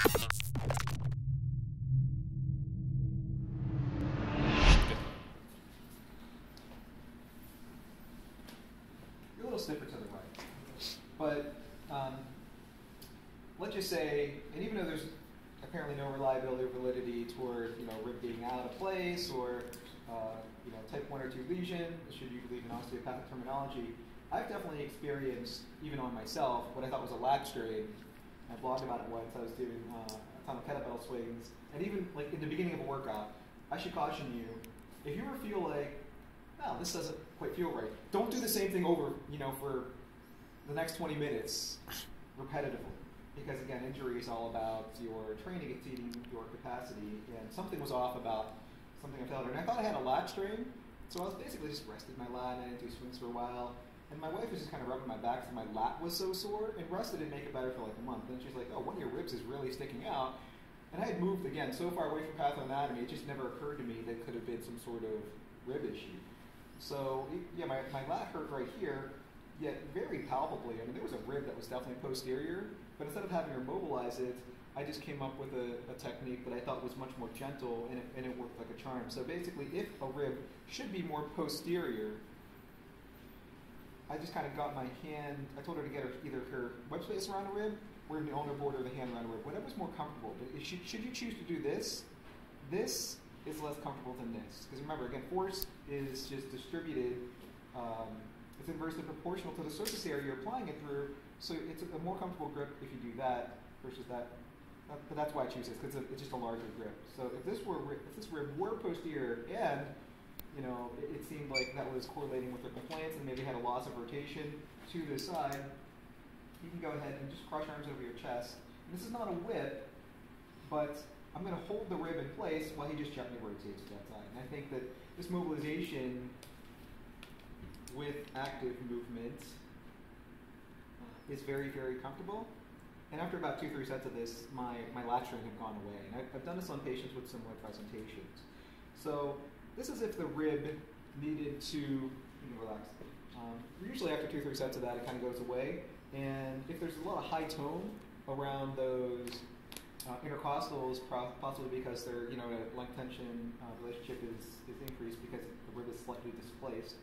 You're a little snipper to the right. But let's just say, and even though there's apparently no reliability or validity toward rib being out of place or type 1 or 2 lesion, should you believe in osteopathic terminology, I've definitely experienced, even on myself, what I thought was a lat strain. I blogged about it once. I was doing a ton of kettlebell swings. And even like in the beginning of a workout, I should caution you, if you ever feel like, oh, this doesn't quite feel right, don't do the same thing over, for the next 20 minutes repetitively. Because again, injury is all about your training exceeding your capacity, and something was off about something I felt. And I thought I had a lat strain, so I was basically just rested my lat, and I didn't do swings for a while. And my wife was just kind of rubbing my back because my lat was so sore, and rested didn't make it better for like a month. Then she's like, oh, one of your ribs is really sticking out. And I had moved, again, so far away from pathoanatomy, it just never occurred to me that it could have been some sort of rib issue. So, yeah, my lat hurt right here, yet very palpably. I mean, there was a rib that was definitely posterior, but instead of having her mobilize it, I just came up with a technique that I thought was much more gentle, and it worked like a charm. So basically, if a rib should be more posterior, I just kind of got my hand, I told her to get her, either her web space around the rib, or the ulnar board or the hand around the rib, whatever's more comfortable. But should you choose to do this, this is less comfortable than this. Because remember, again, force is just distributed, it's inversely proportional to the surface area you're applying it through, so it's a more comfortable grip if you do that versus that. But that's why I choose this, because it's just a larger grip. So if this rib were posterior and it seemed like that was correlating with her complaints and maybe had a loss of rotation to the side, you can go ahead and just cross your arms over your chest. And this is not a whip, but I'm going to hold the rib in place while he just gently rotates to that side. And I think that this mobilization with active movement is very, very comfortable. And after about 2-3 sets of this, my lat strain had gone away. And I've done this on patients with similar presentations. So this is if the rib needed to relax. Usually after 2-3 sets of that, it kind of goes away. And if there's a lot of high tone around those intercostals, possibly because they're a length tension relationship is increased because the rib is slightly displaced.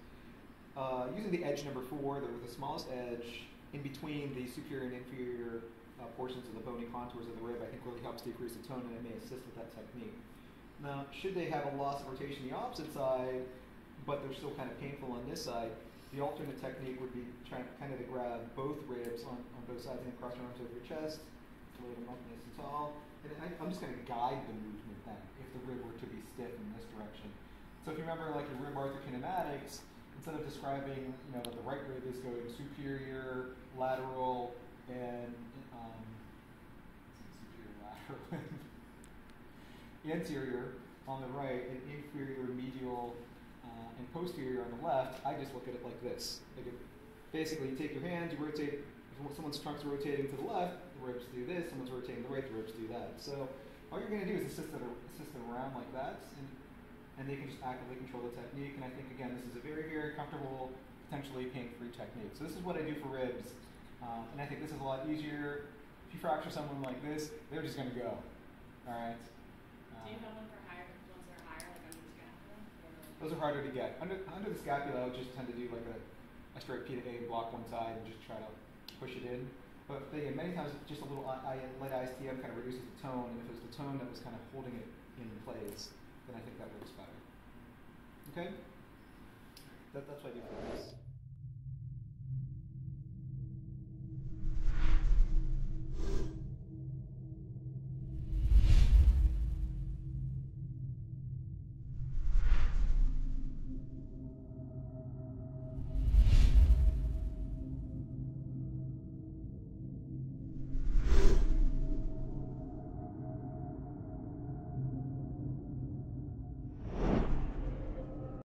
Using the edge number 4, the smallest edge in between the superior and inferior portions of the bony contours of the rib, I think really helps decrease the tone, and it may assist with that technique. Now, should they have a loss of rotation on the opposite side, but they're still kind of painful on this side, the alternate technique would be kind of to grab both ribs on both sides and cross your arms over your chest, lay them up nice and tall. And I'm just going to guide the movement then, if the rib were to be stiff in this direction. So if you remember like your rib arthrokinematics, instead of describing that the right rib is going superior, lateral, and superior, lateral. Anterior on the right and inferior, medial, and posterior on the left, I just look at it like this. Like basically, you take your hand, you rotate, if someone's trunk's rotating to the left, the ribs do this, someone's rotating to the right, the ribs do that. So all you're going to do is assist them around like that, and they can just actively control the technique. And I think, again, this is a very, very comfortable, potentially pain-free technique. So this is what I do for ribs. And I think this is a lot easier. If you fracture someone like this, they're just going to go, all right? Do you have one for higher, ones that are higher, like under the scapula? Those are harder to get. Under the scapula, I would just tend to do like a straight P to A, block one side, and just try to push it in. But again, many times, just a little light ISTM kind of reduces the tone, and if it was the tone that was kind of holding it in place, then I think that works better. Okay? That's what I do for this.